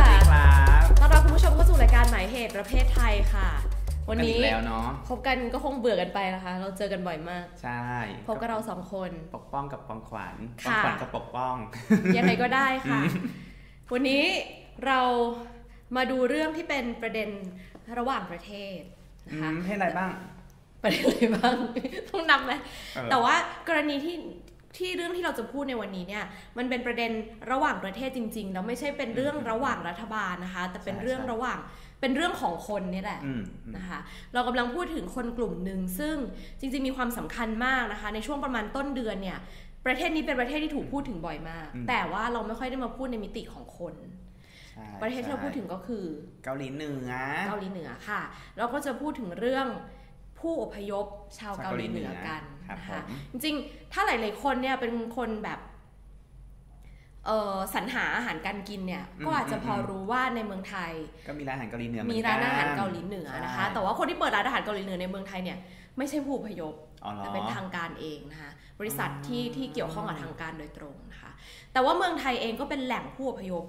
สวัสดีครับต้อนรับคุณผู้ชมเข้าสู่รายการหมายเหตุประเภทไทยค่ะวันนี้แล้วเนาะพบกันก็คงเบื่อกันไปนะคะเราเจอกันบ่อยมากใช่พบกับเรา2คนปกป้องกับปองขวัญปองขวัญกับปกป้องยังไงก็ได้ค่ะวันนี้เรามาดูเรื่องที่เป็นประเด็นระหว่างประเทศนะคะประเทศอะไรบ้างประเด็นอะไรบ้างต้องนำไหมแต่ว่ากรณีที่เรื่องที่เราจะพูดในวันนี้เนี่ยมันเป็นประเด็นระหว่างประเทศจริงๆแล้วไม่ใช่เป็นเรื่องระหว่างรัฐบาลนะคะแต่เป็นเรื่องระหว่างเป็นเรื่องของคนนี่แหละนะคะเรากำลังพูดถึงคนกลุ่มหนึ่งซึ่งจริงๆมีความสำคัญมากนะคะในช่วงประมาณต้นเดือนเนี่ยประเทศนี้เป็นประเทศที่ถูกพูดถึงบ่อยมากแต่ว่าเราไม่ค่อยได้มาพูดในมิติของคนประเทศที่เราพูดถึงก็คือเกาหลีเหนือค่ะเราก็จะพูดถึงเรื่องผู้อพยพชาวเกาหลีเหนือกันนะคะจริงๆถ้าหลายๆคนเนี่ยเป็นคนแบบสรรหาอาหารการกินเนี่ยก็อาจจะพอรู้ว่าในเมืองไทยก็มีร้านอาหารเกาหลีเหนือมีร้านอาหารเกาหลีเหนือนะคะแต่ว่าคนที่เปิดร้านอาหารเกาหลีเหนือในเมืองไทยเนี่ยไม่ใช่ผู้อพยพแต่เป็นทางการเองนะคะบริษัทที่เกี่ยวข้องกับทางการโดยตรงนะคะแต่ว่าเมืองไทยเองก็เป็นแหล่งผู้อพยพ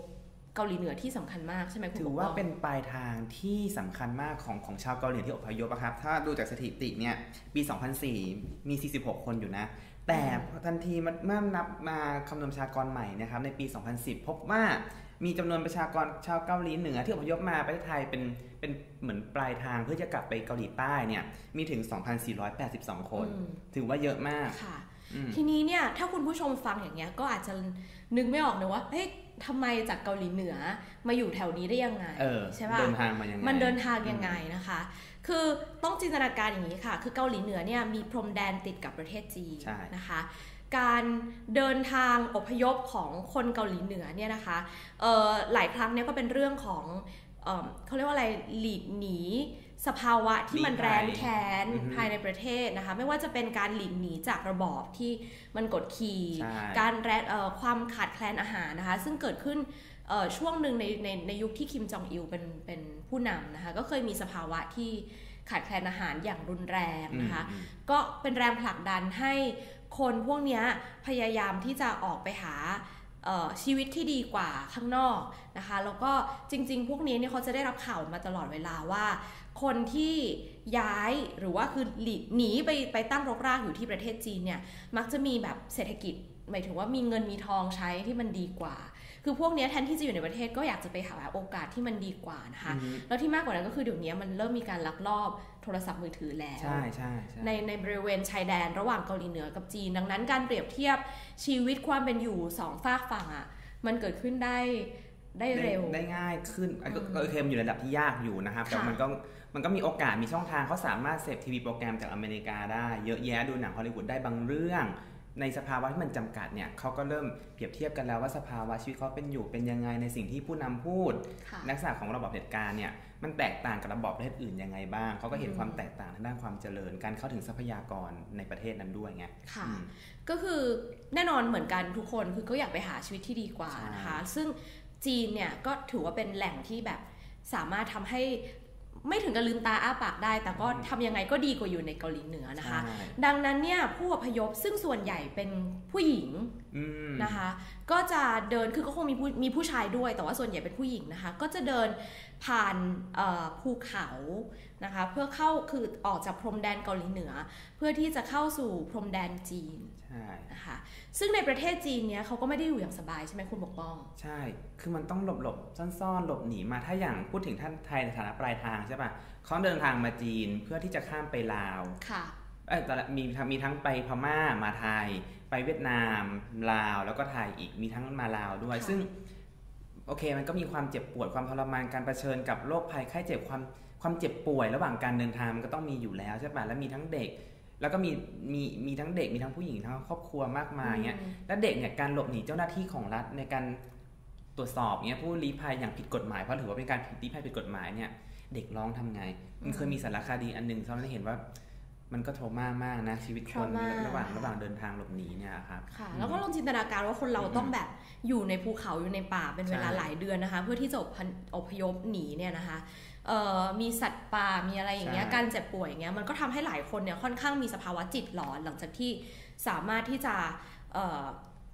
เกาหลีเหนือที่สำคัญมากใช่ไหมคุณถือว่าเป็นปลายทางที่สำคัญมากของชาวเกาหลีเหนือที่อพยพนะครับถ้าดูจากสถิติเนี่ยปี2004มี46คนอยู่นะแต่ทันทีเมื่อนับมาคำนวณประชากรใหม่นะครับในปี2010พบว่ามีจำนวนประชากรชาวเกาหลีเหนือที่อพยพมาประเทศไทยเป็นเหมือนปลายทางเพื่อจะกลับไปเกาหลีใต้เนี่ยมีถึง 2,482 คนถือว่าเยอะมากค่ะทีนี้เนี่ยถ้าคุณผู้ชมฟังอย่างเงี้ยก็อาจจะนึกไม่ออกนะว่าเฮ้ยทำไมจากเกาหลีเหนือมาอยู่แถวนี้ได้ยังไงใช่ป่ะมันเดินทางยังไงนะคะคือต้องจินตนาการอย่างนี้ค่ะคือเกาหลีเหนือเนี่ยมีพรมแดนติดกับประเทศจีนนะคะการเดินทางอพยพของคนเกาหลีเหนือเนี่ยนะคะหลายครั้งเนี่ยก็เป็นเรื่องของเขาเรียกว่าอะไรหลีกหนีสภาวะที่มันแรงแค้นภายในประเทศนะคะไม่ว่าจะเป็นการหลีกหนีจากระบอบที่มันกดขี่การความขาดแคลนอาหารนะคะซึ่งเกิดขึ้นช่วงหนึ่งในยุคที่คิมจองอิลเป็นผู้นำนะคะก็เคยมีสภาวะที่ขาดแคลนอาหารอย่างรุนแรงนะคะก็เป็นแรงผลักดันให้คนพวกนี้พยายามที่จะออกไปหาชีวิตที่ดีกว่าข้างนอกนะคะแล้วก็จริงๆพวกนี้เนี่ยเขาจะได้รับข่าวมาตลอดเวลาว่าคนที่ย้ายหรือว่าคือหนีไปตั้งรกรากอยู่ที่ประเทศจีนเนี่ยมักจะมีแบบเศรษฐกิจหมายถึงว่ามีเงินมีทองใช้ที่มันดีกว่าคือพวกนี้แทนที่จะอยู่ในประเทศก็อยากจะไปหาโอกาสที่มันดีกว่านะคะแล้วที่มากกว่านั้นก็คือเดี๋ยวนี้มันเริ่มมีการลักลอบโทรศัพท์มือถือแล้วในบริเวณชายแดนระหว่างเกาหลีเหนือกับจีนดังนั้นการเปรียบเทียบชีวิตความเป็นอยู่สองฝากฝั่งอ่ะมันเกิดขึ้นได้เร็วได้ง่ายขึ้นก็เคยอยู่ในระดับที่ยากอยู่นะครับแต่มันก็มีโอกาสมีช่องทางเขาสามารถเสพทีวีโปรแกรมจากอเมริกาได้เยอะแยะดูหนังฮอลลีวูดได้บางเรื่องในสภาวะที่มันจำกัดเนี่ยเขาก็เริ่มเปรียบเทียบกันแล้วว่าสภาวะชีวิตเขาเป็นอยู่เป็นยังไงในสิ่งที่ผู้นำพูดลักษณะของระบบเผด็จการเนี่ยมันแตกต่างกับระบบประเทศอื่นยังไงบ้างเขาก็เห็นความแตกต่างทางด้านความเจริญการเข้าถึงทรัพยากรในประเทศนั้นด้วยไงค่ะก็คือแน่นอนเหมือนกันทุกคนคือก็อยากไปหาชีวิตที่ดีกว่านะคะซึ่งจีนเนี่ยก็ถือว่าเป็นแหล่งที่แบบสามารถทำให้ไม่ถึงกับลืมตาอ้าปากได้แต่ก็ทำยังไงก็ดีกว่าอยู่ในเกาหลีเหนือนะคะดังนั้นเนี่ยผู้อพยพซึ่งส่วนใหญ่เป็นผู้หญิงนะคะก็จะเดินคือก็คงมีผู้ชายด้วยแต่ว่าส่วนใหญ่เป็นผู้หญิงนะคะก็จะเดินผ่านภูเขานะคะเพื่อเข้าคือออกจากพรมแดนเกาหลีเหนือเพื่อที่จะเข้าสู่พรมแดนจีนนะคะซึ่งในประเทศจีนเนี่ยเขาก็ไม่ได้อยู่อย่างสบายใช่ไหมคุณปกป้องใช่คือมันต้องหลบซ่อนๆหลบหนีมาถ้าอย่างพูดถึงท่านไทยในฐานะปลายทางใช่ป่ะเขาเดินทางมาจีนเพื่อที่จะข้ามไปลาวค่ะมีทั้งไปพม่ามาไทยไปเวียดนามลาวแล้วก็ไทยอีกมีทั้งมาลาวด้วยซึ่งโอเคมันก็มีความเจ็บปวดความทรมานการเผชิญกับโรคภัยไข้เจ็บความเจ็บป่วยระหว่างการเดินทางมันก็ต้องมีอยู่แล้วใช่ป่ะแล้วมีทั้งเด็กแล้วก็มีทั้งเด็กมีทั้งผู้หญิงทั้งครอบครัวมากมายเงี้ยแล้วเด็กเนี่ยการหลบหนีเจ้าหน้าที่ของรัฐในการตรวจสอบเงี้ยผู้ลี้ภัยอย่างผิดกฎหมายเพราะถือว่าเป็นการลี้ภัยผิดกฎหมายเนี่ยเด็กร้องทำไงมันเคยมีสารคดีอันนึงเราได้เห็นว่ามันก็โทรมากนะชีวิตคนระหว่างเดินทางหลบหนีเนี่ยครับค่ะแล้วก็ลองจินตนาการว่าคนเราต้องแบบอยู่ในภูเขาอยู่ในป่าเป็นเวลาหลายเดือนนะคะเพื่อที่จะอพยพหนีเนี่ยนะคะมีสัตว์ป่ามีอะไรอย่างเงี้ยการเจ็บป่วยอย่างเงี้ยมันก็ทำให้หลายคนเนี่ยค่อนข้างมีสภาวะจิตหลอนหลังจากที่สามารถที่จะ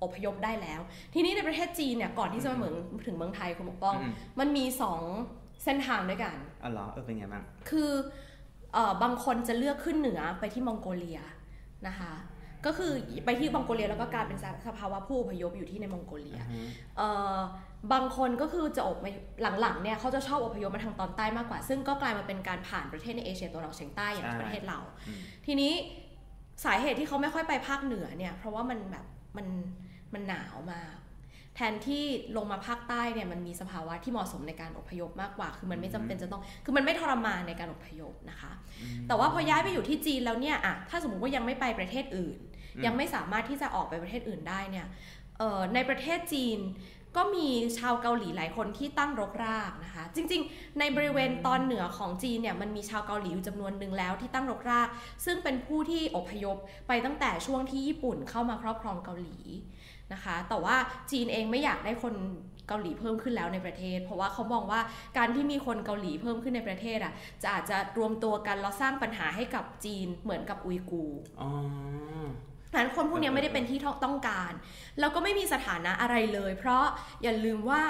อพยพได้แล้วทีนี้ในประเทศจีนเนี่ยก่อนที่จะมาถึงเมืองไทยคุณปกป้องมันมี2เส้นทางด้วยกันอ๋อเหรอเป็นไงบ้างคือบางคนจะเลือกขึ้นเหนือไปที่มองโกเลียนะคะก็คือไปที่มองโกเลียแล้วก็กลายเป็นสภาวะผู้อพยพอยู่ที่ในมองโกเลียบางคนก็คือจะอบหลังๆเนี่ยเขาจะชอบอพยพมาทางตอนใต้มากกว่าซึ่งก็กลายมาเป็นการผ่านประเทศในเอเชียตะวันออกเฉียงใต้อย่างประเทศเราทีนี้สาเหตุที่เขาไม่ค่อยไปภาคเหนือเนี่ยเพราะว่ามันแบบมันหนาวมากแทนที่ลงมาภาคใต้เนี่ยมันมีสภาวะที่เหมาะสมในการอพยพมากกว่าคือมันไม่จำเป็นจะต้องคือมันไม่ทรมานในการอพยพนะคะแต่ว่าพอย้ายไปอยู่ที่จีนแล้วเนี่ยอะถ้าสมมติว่ายังไม่ไปประเทศอื่นยังไม่สามารถที่จะออกไปประเทศอื่นได้เนี่ยในประเทศจีนก็มีชาวเกาหลีหลายคนที่ตั้งรกรากนะคะจริงๆในบริเวณตอนเหนือของจีนเนี่ยมันมีชาวเกาหลีอยู่จำนวนหนึ่งแล้วที่ตั้งรกรากซึ่งเป็นผู้ที่อพยพไปตั้งแต่ช่วงที่ญี่ปุ่นเข้ามาครอบครองเกาหลีนะคะแต่ว่าจีนเองไม่อยากได้คนเกาหลีเพิ่มขึ้นแล้วในประเทศเพราะว่าเขามองว่าการที่มีคนเกาหลีเพิ่มขึ้นในประเทศอ่ะจะอาจจะรวมตัวกันแล้วสร้างปัญหาให้กับจีนเหมือนกับอุยกูร์นั้นคนพวกนี้ไม่ได้เป็นที่ต้องการแล้วก็ไม่มีสถานะอะไรเลยเพราะอย่าลืมว่า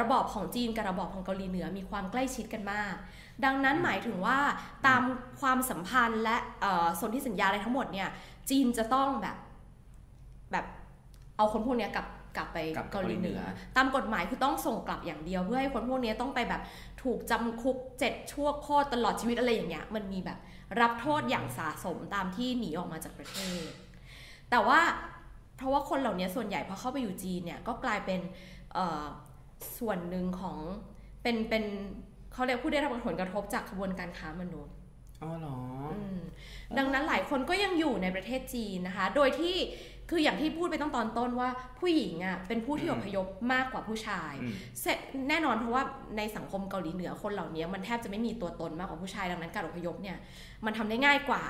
ระบอบของจีนกับระบอบของเกาหลีเหนือมีความใกล้ชิดกันมากดังนั้นหมายถึงว่าตามความสัมพันธ์และสนธิสัญญาอะไรทั้งหมดเนี่ยจีนจะต้องแบบเอาคนพวกนี้กลับไปเกาหลีเหนือตามกฎหมายคือต้องส่งกลับอย่างเดียวเพื่อให้คนพวกนี้ต้องไปแบบถูกจำคุก7ชั่วโคตรตลอดชีวิตอะไรอย่างเงี้ยมันมีแบบรับโทษอย่างสะสมตามที่หนีออกมาจากประเทศแต่ว่าเพราะว่าคนเหล่านี้ส่วนใหญ่พอเข้าไปอยู่จีนเนี่ยก็กลายเป็นส่วนหนึ่งของเป็นเขาเรียกผู้ได้รับผลกระทบจากกระบวนการค้ามนุษย์อ๋อเหรอดังนั้นหลายคนก็ยังอยู่ในประเทศจีนนะคะโดยที่คืออย่างที่พูดไปตั้งตอนต้นว่าผู้หญิงอ่ะเป็นผู้ที่อพยพมากกว่าผู้ชายแน่นอนเพราะว่าในสังคมเกาหลีเหนือคนเหล่านี้มันแทบจะไม่มีตัวตนมากกว่าผู้ชายดังนั้นการอพยพเนี่ยมันทำได้ง่ายกว่า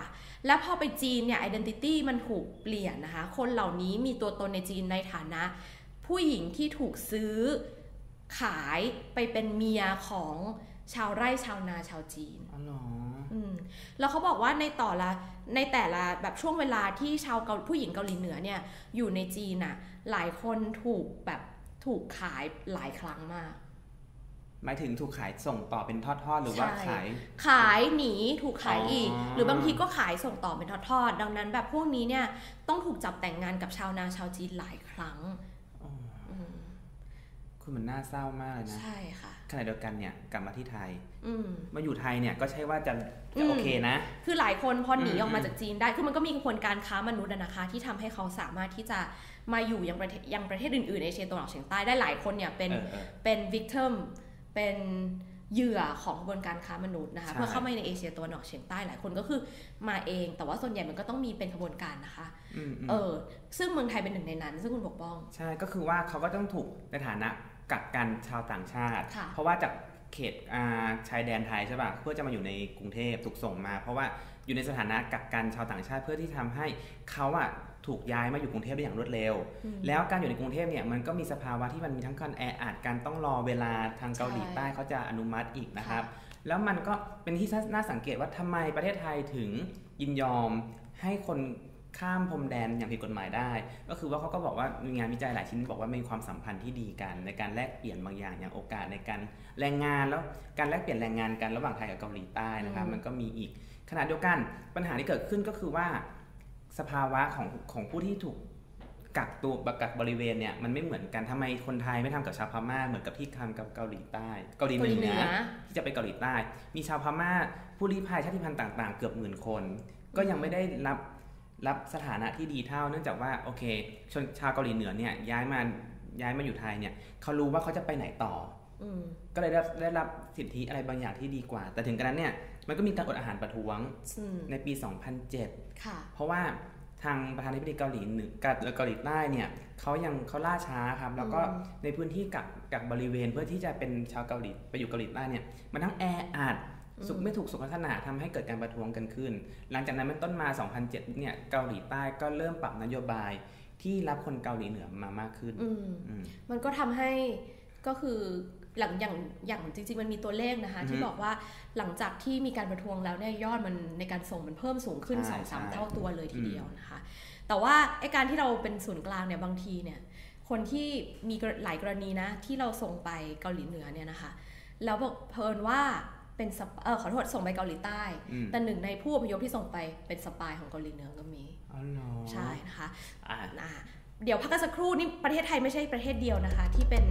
และพอไปจีนเนี่ยไอดีนิตี้มันถูกเปลี่ยนนะคะคนเหล่านี้มีตัวตนในจีนในฐานะผู้หญิงที่ถูกซื้อขายไปเป็นเมียของชาวไร่ชาวนาชาวจีนแล้วเขาบอกว่าในแต่ละแบบช่วงเวลาที่ชาวผู้หญิงเกาหลีเหนือเนี่ยอยู่ในจีนน่ะหลายคนถูกขายหลายครั้งมากหมายถึงถูกขายส่งต่อเป็นทอดๆหรือว่าขายหนีถูกขายอีกหรือบางทีก็ขายส่งต่อเป็นทอดๆดังนั้นแบบพวกนี้เนี่ยต้องถูกจับแต่งงานกับชาวนาชาวจีนหลายครั้งคือมันน่าเศร้ามากเลยนะใช่ค่ะขณะเดียวกันเนี่ยกลับมาที่ไทยมาอยู่ไทยเนี่ยก็ใช่ว่าจะโอเคนะคือหลายคนพอหนีออกมาจากจีนได้คือมันก็มีกระบวนการค้ามนุษย์นะคะที่ทำให้เขาสามารถที่จะมาอยู่ยังประเทศอื่นๆในเอเชียตะวันออกเฉียงใต้ได้หลายคนเนี่ยเป็น victim เป็นเหยื่อของกระบวนการค้ามนุษย์นะคะเพื่อเข้ามาในเอเชียตะวันออกเฉียงใต้หลายคนก็คือมาเองแต่ว่าส่วนใหญ่มันก็ต้องมีเป็นกระบวนการนะคะซึ่งเมืองไทยเป็นหนึ่งในนั้นซึ่งคุณปกป้องใช่ก็คือว่าเขาก็ต้องถูกในฐานะกักกันชาวต่างชาติเพราะว่าจากเขตชายแดนไทยใช่ป่ะเพื่อจะมาอยู่ในกรุงเทพถูกส่งมาเพราะว่าอยู่ในสถานะกักกันชาวต่างชาติเพื่อที่ทำให้เขาอะถูกย้ายมาอยู่กรุงเทพได้อย่างรวดเร็วแล้วการอยู่ในกรุงเทพเนี่ยมันก็มีสภาวะที่มันมีทั้งการแออัดการต้องรอเวลาทางเกาหลีใต้เขาจะอนุมัติอีกนะครับแล้วมันก็เป็นที่น่าสังเกตว่าทำไมประเทศไทยถึงยินยอมให้คนข้ามพรมแดนอย่างผิดกฎหมายได้ก็คือว่าเขาก็บอกว่ามีงานวิจัยหลายชิ้นบอกว่ามีความสัมพันธ์ที่ดีกันในการแลกเปลี่ยนบางอย่างอย่างโอกาสในการแรงงานแล้วการแลกเปลี่ยนแรงงานกันระหว่างไทยกับเกาหลีใต้นะครับมันก็มีอีกขณะเดียวกันปัญหาที่เกิดขึ้นก็คือว่าสภาวะของผู้ที่ถูกกักตัวกักบริเวณเนี่ยมันไม่เหมือนกันทำไมคนไทยไม่ทำกับชาวพม่าเหมือนกับที่ทำกับเกาหลีใต้เกาหลีเหนือที่จะไปเกาหลีใต้มีชาวพม่าผู้ลี้ภัยชาติพันธุ์ต่างๆเกือบหมื่นคนก็ยังไม่ได้รับสถานะที่ดีเท่าเนื่องจากว่าโอเคชาวเกาหลีเหนือเนี่ยย้ายมาอยู่ไทยเนี่ยเขารู้ว่าเขาจะไปไหนต่อก็เลยได้รับสิทธิอะไรบางอย่างที่ดีกว่าแต่ถึงกระนั้นเนี่ยมันก็มีการอดอาหารประท้วงในปี 2007 ค่ะเพราะว่าทางประธานาธิบดีเกาหลีใต้เนี่ยเขาล่าช้าครับแล้วก็ในพื้นที่กักบริเวณเพื่อที่จะเป็นชาวเกาหลีไปอยู่เกาหลีใต้เนี่ยมันทั้งแออัดไม่ถูกสุขลักษณะทำให้เกิดการประท้วงกันขึ้นหลังจากนั้นเป็นต้นมา 2007 เนี่ยเกาหลีใต้ก็เริ่มปรับนโยบายที่รับคนเกาหลีเหนือมากขึ้น มันก็ทำให้ก็คือหลังอย่างจริงๆมันมีตัวเลขนะคะที่บอกว่าหลังจากที่มีการประท้วงแล้วเนี่ยยอดมันในการส่งมันเพิ่มสูงขึ้น 2-3 เท่าตัวเลยทีเดียวนะคะ แต่ว่าไอ้การที่เราเป็นศูนย์กลางเนี่ยบางทีเนี่ยคนที่มีหลายกรณีนะที่เราส่งไปเกาหลีเหนือเนี่ยนะคะแล้วบอกเพิ่นว่าเป็นขอโทษส่งไปเกาหลีใต้แต่หนึ่งในผู้อพยพที่ส่งไปเป็นสปายของเกาหลีเหนือก็มีใช่นะคะเดี๋ยวพักกันสักครู่นี่ประเทศไทยไม่ใช่ประเทศเดียวนะคะที่เป็น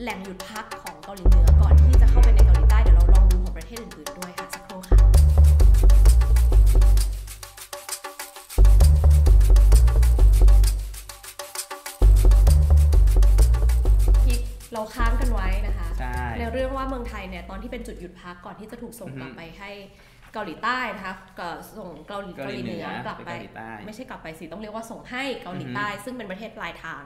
แหล่งหยุดพักของเกาหลีเหนือก่อนที่จะเข้าไปในเกาหลีใต้เดี๋ยวเราลองดูของประเทศอื่นๆด้วยค่ะสักครู่ค่ะที่เราค้างกันไว้นะคะในเรื่องว่าเมืองไทยเนี่ยตอนที่เป็นจุดหยุดพักก่อนที่จะถูกส่งกลับไปให้เกาหลีใต้นะคะก็ส่งเกาหลีเหนือกลับไปไม่ใช่กลับไปสิต้องเรียกว่าส่งให้เกาหลีใต้ซึ่งเป็นประเทศปลายทาง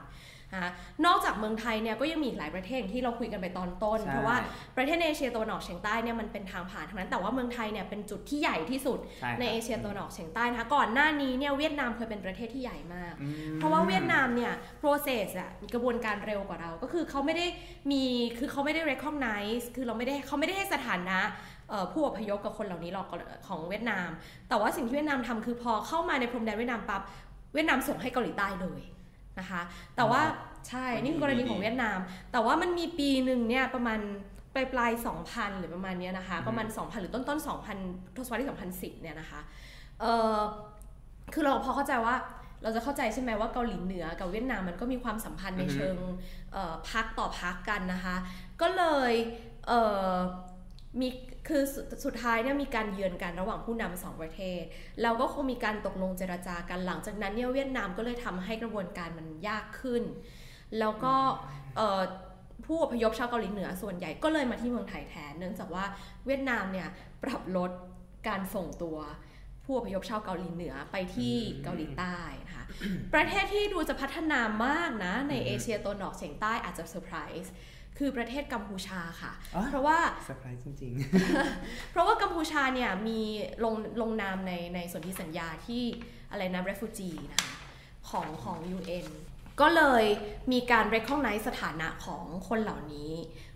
นะคะนอกจากเมืองไทยเนี่ยก็ยังมีหลายประเทศที่เราคุยกันไปตอนต้นเพราะว่าประเทศในเอเชียตะวันออกเฉียงใต้เนี่ยมันเป็นทางผ่านทั้งนั้นแต่ว่าเมืองไทยเนี่ยเป็นจุดที่ใหญ่ที่สุดในเอเชียตะวันออกเฉียงใต้นะคะก่อนหน้านี้เนี่ยเวียดนามเคยเป็นประเทศที่ใหญ่มากเพราะว่าเวียดนามเนี่ยโปรเซสอะกระบวนการเร็วกว่าเราก็คือเขาไม่ได้มีคือเขาไม่ได้ recognize คือเราไม่ได้เขาไม่ได้ให้สถานะผู้อพยพกับคนเหล่านี้หรอกของเวียดนามแต่ว่าสิ่งที่เวียดนามทำคือพอเข้ามาในพรมแดนเวียดนามปั๊บเวียดนามส่งให้เกาหลีใต้เลยนะคะแต่ว่าใช่นี่คือกรณีของเวียดนามแต่ว่ามันมีปีหนึ่งเนี่ยประมาณปลาย 2000 หรือประมาณนี้นะคะประมาณ 2000 หรือต้น 2000 ทศวรรษที่ 2010 เนี่ยนะคะคือเราพอเข้าใจว่าเราจะเข้าใจใช่ไหมว่าเกาหลีเหนือกับเวียดนามมันก็มีความสัมพันธ์ในเชิงพักต่อพักกันนะคะก็เลยมีคือสุดท้ายเนี่ยมีการเยือนกันระหว่างผู้นำสองประเทศเราก็คงมีการตกลงเจรจากันหลังจากนั้นเนี่ยเวียดนามก็เลยทำให้กระบวนการมันยากขึ้นแล้วก็ผู้อพยพชาวเกาหลีเหนือส่วนใหญ่ก็เลยมาที่เมืองไทยแทนเนื่องจากว่าเวียดนามเนี่ยปรับลดการส่งตัวผู้อพยพชาวเกาหลีเหนือไปที่เกาหลีใต้นะคะ ประเทศที่ดูจะพัฒนามากนะในเอเชียตะวันออกเฉียงใต้อาจจะเซอร์ไพรส์คือประเทศกัมพูชาค่ะเพราะว่าเซอร์ไพรส์จริงๆเพราะว่ากัมพูชาเนี่ยมีลงนามในสนธิสัญญาที่อะไรนะ refugee นะคะของ UN ก็เลยมีการ recognize สถานะของคนเหล่านี้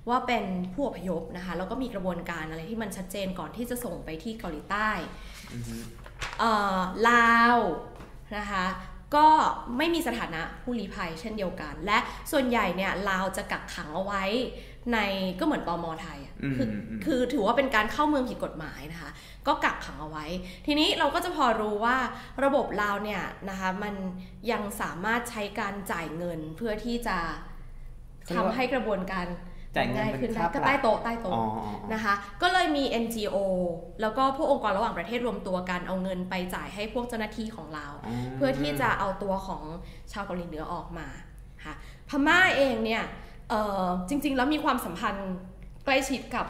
ว่าเป็นผู้อพยพนะคะแล้วก็มีกระบวนการอะไรที่มันชัดเจนก่อนที่จะส่งไปที่เกาหลีใต้ลาวนะคะก็ไม่มีสถานะผู้ลี้ภัยเช่นเดียวกันและส่วนใหญ่เนี่ยลาวจะกักขังเอาไว้ในก็เหมือนตม.ไทยคือถือว่าเป็นการเข้าเมืองผิดกฎหมายนะคะก็กักขังเอาไว้ทีนี้เราก็จะพอรู้ว่าระบบลาวเนี่ยนะคะมันยังสามารถใช้การจ่ายเงินเพื่อที่จะทำให้กระบวนการง่ายขึ้นได้ก็ใต้โต๊ะนะคะก็เลยมี NGO แล้วก็พวกองค์กรระหว่างประเทศรวมตัวกันเอาเงินไปจ่ายให้พวกเจ้าหน้าที่ของเราเพื่อที่จะเอาตัวของชาวเกาหลีเหนือออกมาค่ะพม่าเองเนี่ยจริงๆแล้วมีความสัมพันธ์ใกล้ชิดกับ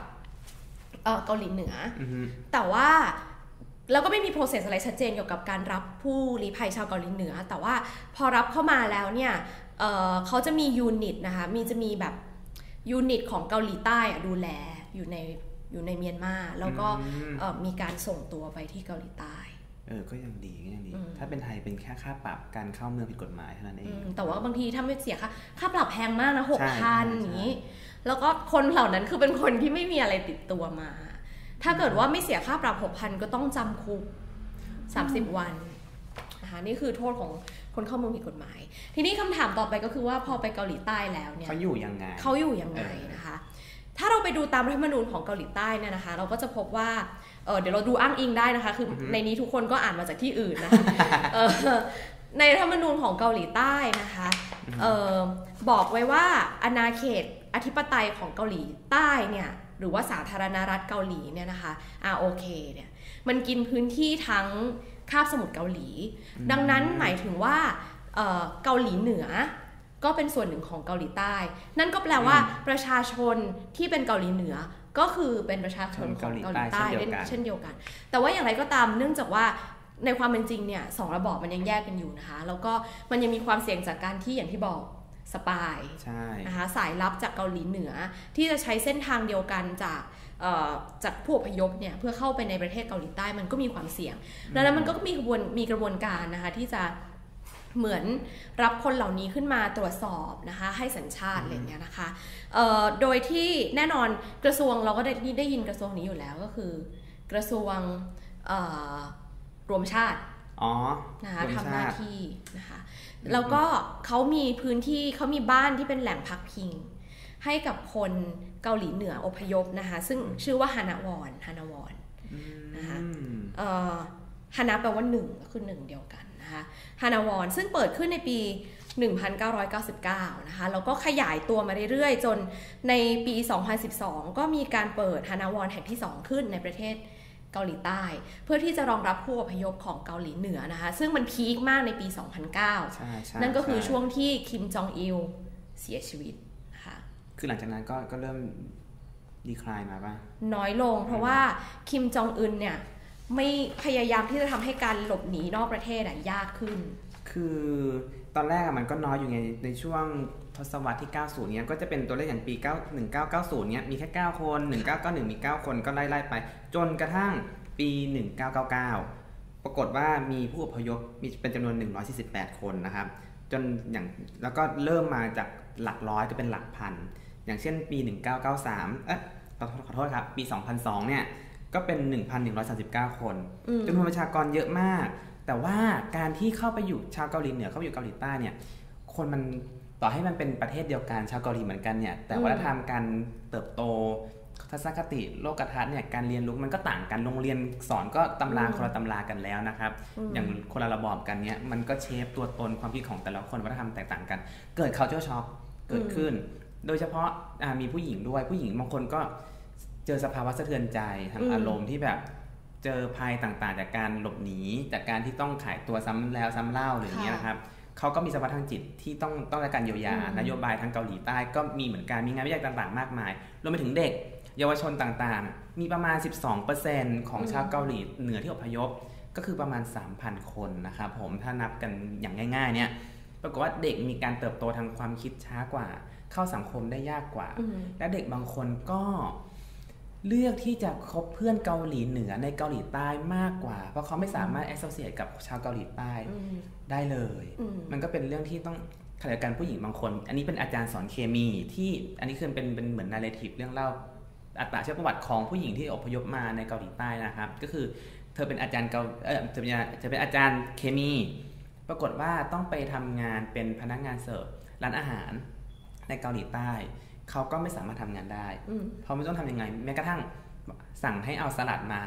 เกาหลีเหนือแต่ว่าแล้วก็ไม่มีโปรเซสอะไรชัดเจนเกี่ยวกับการรับผู้ลี้ภัยชาวเกาหลีเหนือแต่ว่าพอรับเข้ามาแล้วเนี่ยเขาจะมียูนิตนะคะจะมีแบบยูนิตของเกาหลีใต้ดูแลอยู่ในเมียนมาแล้วก็มีการส่งตัวไปที่เกาหลีใต้ก็ยังดีถ้าเป็นไทยเป็นแค่ค่าปรับการเข้าเมืองผิดกฎหมายเท่านั้นเองแต่ว่าบางทีถ้าไม่เสียค่าปรับแพงมากนะ 6,000 อย่างนี้แล้วก็คนเหล่านั้นคือเป็นคนที่ไม่มีอะไรติดตัวมาถ้าเกิดว่าไม่เสียค่าปรับ 6,000 ก็ต้องจำคุก30 วันนะคะนี่คือโทษของคนเข้าเมืองผิดกฎหมายทีนี้คำถามต่อไปก็คือว่าพอไปเกาหลีใต้แล้วเนี่ยเขาอยู่ยังไงนะคะถ้าเราไปดูตามรัฐธรรมนูญของเกาหลีใต้เนี่ยนะคะเราก็จะพบว่าเดี๋ยวเราดูอ้างอิงได้นะคะคือในนี้ทุกคนก็อ่านมาจากที่อื่นนะ ในรัฐธรรมนูญของเกาหลีใต้นะคะบอกไว้ว่าอาณาเขตอธิปไตยของเกาหลีใต้เนี่ยหรือว่าสาธารณรัฐเกาหลีเนี่ยนะคะ ROK เนี่ยมันกินพื้นที่ทั้งคาบสมุทรเกาหลีดังนั้นหมายถึงว่าเกาหลีเหนือก็เป็นส่วนหนึ่งของเกาหลีใต้นั่นก็แปลว่าประชาชนที่เป็นเกาหลีเหนือก็คือเป็นประชาชนของเกาหลีใต้เช่นเดียวกันแต่ว่าอย่างไรก็ตามเนื่องจากว่าในความเป็นจริงเนี่ยสองระบอบมันยังแยกกันอยู่นะคะแล้วก็มันยังมีความเสี่ยงจากการที่อย่างที่บอกสปายนะคะสายลับจากเกาหลีเหนือที่จะใช้เส้นทางเดียวกันจากผู้อพยพเนี่ยเพื่อเข้าไปในประเทศเกาหลีใต้มันก็มีความเสี่ยงแล้วมันก็มีกระบวนการนะคะที่จะเหมือนรับคนเหล่านี้ขึ้นมาตรวจสอบนะคะให้สัญชาติอะไรอย่างเงี้ยนะคะโดยที่แน่นอนกระทรวงเราก็ได้ยินกระทรวงนี้อยู่แล้วก็คือกระทรวงรวมชาติ นะคะทำหน้าที่นะคะแล้วก็เขามีพื้นที่เขามีบ้านที่เป็นแหล่งพักพิงให้กับคนเกาหลีเหนืออพยพนะคะซึ่งชื่อว่าฮานาวอนนะคะฮานาแปลว่าหนึ่งก็คือหนึ่งเดียวกันนะคะฮานาวอนซึ่งเปิดขึ้นในปี1999นะคะแล้วก็ขยายตัวมาเรื่อยๆจนในปี2012ก็มีการเปิดฮานาวอนแห่งที่2ขึ้นในประเทศเกาหลีใต้เพื่อที่จะรองรับผู้อพยพของเกาหลีเหนือนะคะซึ่งมันพีคมากในปี2009นั่นก็คือช่วงที่คิมจองอิลเสียชีวิตนะคะคือหลังจากนั้นก็เริ่มดีคลายมาป่ะน้อยลงเพราะว่าคิมจองอึนเนี่ยไม่พยายามที่จะทำให้การหลบหนีนอกประเทศยากขึ้นคือตอนแรกมันก็น้อยอยู่ไงในช่วงทศวรรษที่90เนี้ยก็จะเป็นตัวเลขอย่างปี1990เนี้ยมีแค่9คน1991มี9คนก็ไล่ๆไปจนกระทั่งปี1999ปรากฏว่ามีผู้อพยพมีเป็นจำนวน148คนนะครับจนอย่างแล้วก็เริ่มมาจากหลักร้อยก็เป็นหลักพันอย่างเช่นปี1993ขอโทษครับปี2002เนี่ยก็เป็น 1,139 คนจำนวนประชากรเยอะมากแต่ว่าการที่เข้าไปอยู่ชาวเกาหลีเหนือเข้าอยู่เกาหลีใต้เนี่ยคนมันต่อให้มันเป็นประเทศเดียวกันชาวเกาหลีเหมือนกันเนี่ยแต่วัฒนธรรมการเติบโตทัศนคติโลกทัศน์เนี่ยการเรียนรู้มันก็ต่างกันโรงเรียนสอนก็ตำราคนละตำรากันแล้วนะครับอย่างคนละระบอบกันเนี่ยมันก็เชฟตัวตนความคิดของแต่ละคนวัฒนธรรมแตกต่างกันเกิด culture shock เกิดขึ้นโดยเฉพาะมีผู้หญิงด้วยผู้หญิงบางคนก็เจอสภาวะสะเทือนใจทางอารมณ์ที่แบบเจอภัยต่างๆจากการหลบหนีจากการที่ต้องขายตัวซ้ำแล้วซ้ำเล่าหรืออย่างเงี้ยนะครับเขาก็มีสภาวะทางจิตที่ต้องได้การเยียวยานโยบายทางเกาหลีใต้ก็มีเหมือนกันมีงานวิจัยต่างๆมากมายรวมไปถึงเด็กเยาวชนต่างๆมีประมาณ 12% ของชาวเกาหลีเหนือที่อพยพก็คือประมาณ 3,000 คนนะครับผมถ้านับกันอย่างง่ายๆเนี่ยปรากฏว่าเด็กมีการเติบโตทางความคิดช้ากว่าเข้าสังคมได้ยากกว่าและเด็กบางคนก็เลือกที่จะคบเพื่อนเกาหลีเหนือในเกาหลีใต้มากกว่าเพราะเขาไม่สามารถแอสโซเชียตกับชาวเกาหลีใต้ได้เลยมันก็เป็นเรื่องที่ต้องขณะเดียวกันผู้หญิงบางคนอันนี้เป็นอาจารย์สอนเคมีที่อันนี้คือเป็นเหมือนนาเรทีฟเรื่องเล่าอัตราเชื่อประวัติของผู้หญิงที่อพยพมาในเกาหลีใต้นะครับก็คือเธอเป็นอาจารย์เธอเป็นอาจารย์เคมีปรากฏว่าต้องไปทำงานเป็นพนักงานเสิร์ฟร้านอาหารในเกาหลีใต้เขาก็ไม่สามารถทำงานได้เพราะไม่ต้องทำยังไงแม้กระทั่งสั่งให้เอาสลัดมา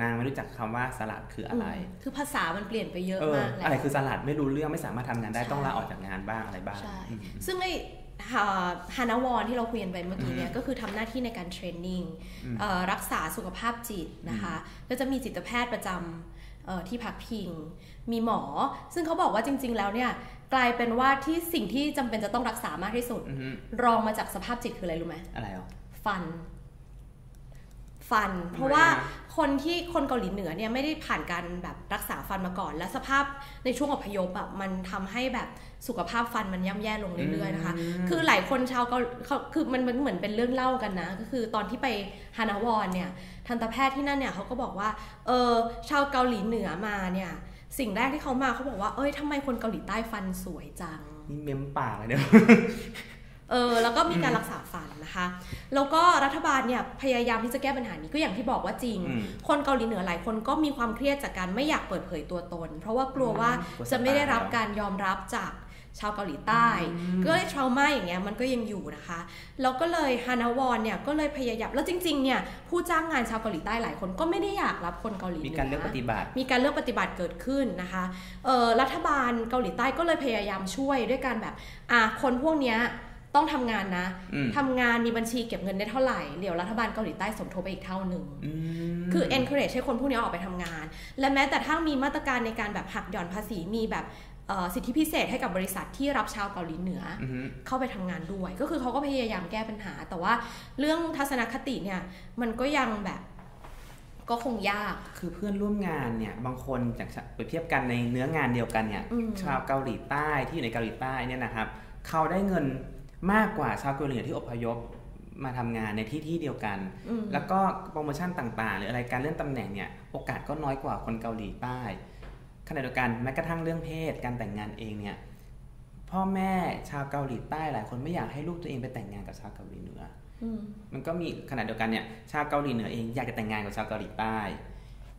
นางไม่รู้จักคำว่าสลัดคืออะไรคือภาษามันเปลี่ยนไปเยอะมากอะไรคือสลัดไม่รู้เรื่องไม่สามารถทำงานได้ต้องลาออกจากงานบ้างอะไรบ้างซึ่งไอ้ฮานาวอนที่เราคุยกันไปเมื่อกี้เนี่ยก็คือทำหน้าที่ในการเทรนนิ่งรักษาสุขภาพจิตนะคะก็จะมีจิตแพทย์ประจำที่พักพิงมีหมอซึ่งเขาบอกว่าจริงๆแล้วเนี่ยกลายเป็นว่าที่สิ่งที่จำเป็นจะต้องรักษามากที่สุดรองมาจากสภาพจิตคืออะไรรู้ไหมอะไรอ่ะฟันเพราะว่าคนเกาหลีเหนือเนี่ยไม่ได้ผ่านการแบบรักษาฟันมาก่อนและสภาพในช่วงอพยพแบบมันทำให้แบบสุขภาพฟันมันย่ำแย่ลงเรื่อยๆนะคะคือหลายคนชาวเกาหลีคือมันเหมือนเป็นเรื่องเล่ากันนะก็คือตอนที่ไปฮานาวอนเนี่ยทันตแพทย์ที่นั่นเนี่ยเขาก็บอกว่าชาวเกาหลีเหนือมาเนี่ยสิ่งแรกที่เขามาเขาบอกว่าทำไมคนเกาหลีใต้ฟันสวยจังนี่เม้มปากเลยเนี่ยแล้วก็มีการรักษาฟันนะคะแล้วก็รัฐบาลเนี่ยพยายามที่จะแก้ปัญหานี้ก็อย่างที่บอกว่าจริงคนเกาหลีเหนือหลายคนก็มีความเครียดจากการไม่อยากเปิดเผยตัวตนเพราะว่ากลัวว่าจะไม่ได้รับการยอมรับจากชาวเกาหลีใต้ก็เลยทรามาอย่างเงี้ยมันก็ยังอยู่นะคะแล้วก็เลยฮานาวอนเนี่ยก็เลยพยายามแล้วจริงๆเนี่ยผู้จ้างงานชาวเกาหลีใต้หลายคนก็ไม่ได้อยากรับคนเกาหลีมีการเลือกปฏิบัติเกิดขึ้นนะคะรัฐบาลเกาหลีใต้ก็เลยพยายามช่วยด้วยการแบบคนพวกเนี้ยต้องทำงานนะทำงานมีบัญชีเก็บเงินได้เท่าไหร่เดี๋ยวรัฐบาลเกาหลีใต้สมทบไปอีกเท่าหนึ่งคือ encourage ให้คนพวกนี้ออกไปทำงานและแม้แต่ทั้งมีมาตรการในการแบบหักหย่อนภาษีมีแบบสิทธิพิเศษให้กับบริษัทที่รับชาวเกาหลีเหนือเข้าไปทำงานด้วยก็คือเขาก็พยายามแก้ปัญหาแต่ว่าเรื่องทัศนคติเนี่ยมันก็ยังแบบก็คงยากคือเพื่อนร่วมงานเนี่ยบางคนจากเปรียบเทียบกันในเนื้องานเดียวกันเนี่ยชาวเกาหลีใต้ที่อยู่ในเกาหลีใต้เนี่ยนะครับเขาได้เงินมากกว่าชาวเกาหลีเหนือที่อพยพมาทำงานในที่เดียวกันแล้วก็โปรโมชั่นต่างๆหรืออะไรการเลื่อนตำแหน่งเนี่ยโอกาสก็น้อยกว่าคนเกาหลีใต้ขณะเดียวกันแม้กระทั่งเรื่องเพศการแต่งงานเองเนี่ยพ่อแม่ชาวเกาหลีใต้หลายคนไม่อยากให้ลูกตัวเองไปแต่งงานกับชาวเกาหลีเหนือมันก็มีขณะเดียวกันเนี่ยชาวเกาหลีเหนือเองอยากจะแต่งงานกับชาวเกาหลีใต้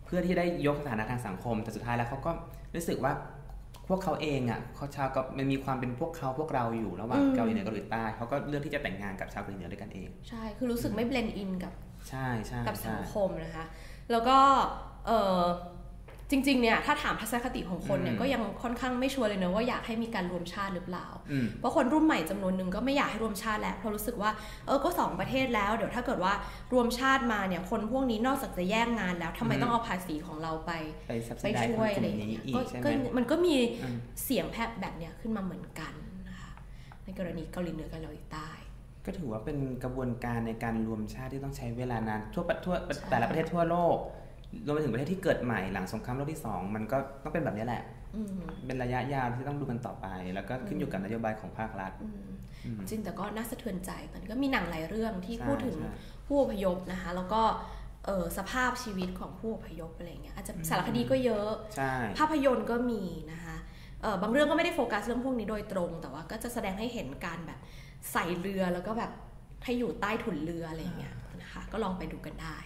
เ พื่อที่ได้ยกสถานะทางสังคมแต่สุดท้ายแล้วเขาก็รู้สึกว่าพวกเขาเองอ่ะเขาชาวก็มันมีความเป็นพวกเราอยู่ระหว่างเกาหลีเหนือกับเกาหลีใต้เขาก็เลือกที่จะแต่งงานกับชาวเกาหลีเหนือด้วยกันเองใช่คือรู้สึกไม่เบลนด์อินกับสังคมนะคะแล้วก็จริงๆเนี่ยถ้าถามทัศนคติของคนเนี่ยก็ยังค่อนข้างไม่ชัวร์เลยนะว่าอยากให้มีการรวมชาติหรือเปล่าเพราะคนรุ่นใหม่จำนวนหนึ่งก็ไม่อยากให้รวมชาติแล้วเพราะรู้สึกว่าก็สองประเทศแล้วเดี๋ยวถ้าเกิดว่ารวมชาติมาเนี่ยคนพวกนี้นอกจากจะแย่งงานแล้วทำไมต้องเอาภาษีของเราไปช่วยอะไรอย่างเงี้ยมันก็มีเสียงแผลแบบเนี้ยขึ้นมาเหมือนกันนะคะในกรณีเกาหลีเหนือกับเกาหลีใต้ก็ถือว่าเป็นกระบวนการในการรวมชาติที่ต้องใช้เวลานานทั่วแต่ละประเทศทั่วโลกรวมไปถึงประเทศที่เกิดใหม่หลังสงครามโลกที่2มันก็ต้องเป็นแบบนี้แหละเป็นระยะยาวที่ต้องดูกันต่อไปแล้วก็ขึ้นอยู่กับนโยบายของภาครัฐจริงแต่ก็น่าสะเทือนใจตอนก็มีหนังหลายเรื่องที่พูดถึงผู้อพยพนะคะแล้วก็สภาพชีวิตของผู้อพยพอะไรเงี้ยอาจจะสารคดีก็เยอะภาพยนตร์ก็มีนะคะบางเรื่องก็ไม่ได้โฟกัสเรื่องพวกนี้โดยตรงแต่ว่าก็จะแสดงให้เห็นการแบบใส่เรือแล้วก็แบบให้อยู่ใต้ถุนเรืออะไรเงี้ยนะคะก็ลองไปดูกันได้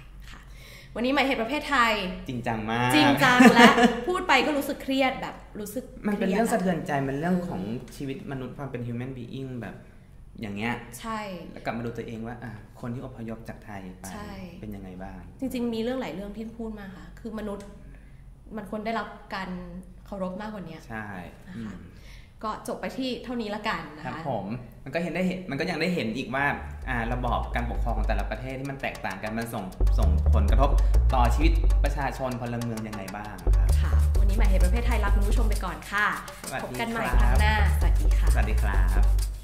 วันนี้หมายเหตุประเภทไทยจริงจังมากจริงจังและพูดไปก็รู้สึกเครียดแบบรู้สึกมันเป็นเรื่องสะเทือนใจมันเรื่องของชีวิตมนุษย์ความเป็น human being แบบอย่างเงี้ยใช่แล้วกลับมาดูตัวเองว่าคนที่อพยพจากไทยไปเป็นยังไงบ้างจริงๆมีเรื่องหลายเรื่องที่พูดมาค่ะคือมนุษย์มันควรได้รับการเคารพมากกว่านี้ใช่นะคะก็จบไปที่เท่านี้ละกันนะคะผมมันก็เห็นมันก็ยังได้เห็นอีกว่าระบอบการปกครองของแต่ละประเทศที่มันแตกต่างกันมันส่งผลกระทบต่อชีวิตประชาชนพลเมืองยังไงบ้างครับค่ะวันนี้หมายเหตุประเภทไทยลาคุณผู้ชมไปก่อนค่ะพบกันใหม่ครั้งหน้าสวัสดีค่ะสวัสดีครับ